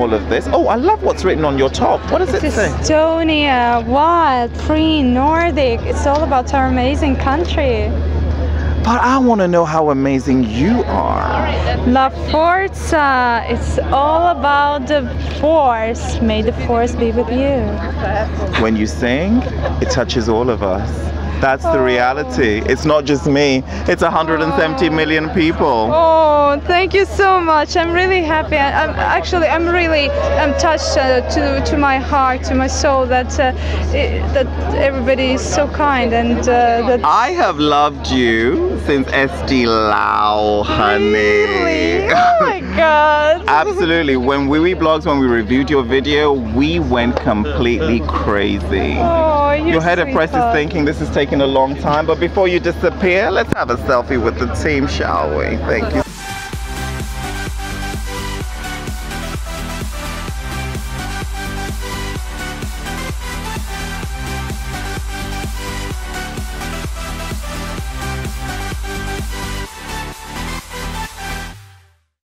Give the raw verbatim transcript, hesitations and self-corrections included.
all of this. Oh, I love what's written on your top. What does it's it say? Estonia, wild, free, Nordic. It's all about our amazing country. But I want to know how amazing you are. La Forza, it's all about the force. May the force be with you. When you sing, it touches all of us. That's oh. the reality. It's not just me. It's one hundred seventy million people. Oh, thank you so much. I'm really happy. I'm actually, I'm really, I'm touched uh, to to my heart, to my soul that uh, it, that everybody is so kind and uh, that. I have loved you since Esti Lau, honey. Really? Oh my God. Absolutely. When wiwibloggs, when we reviewed your video, we went completely crazy. Oh, you Your head of press is thinking this is taking a long time, but before you disappear, let's have a selfie with the team, shall we? Thank you.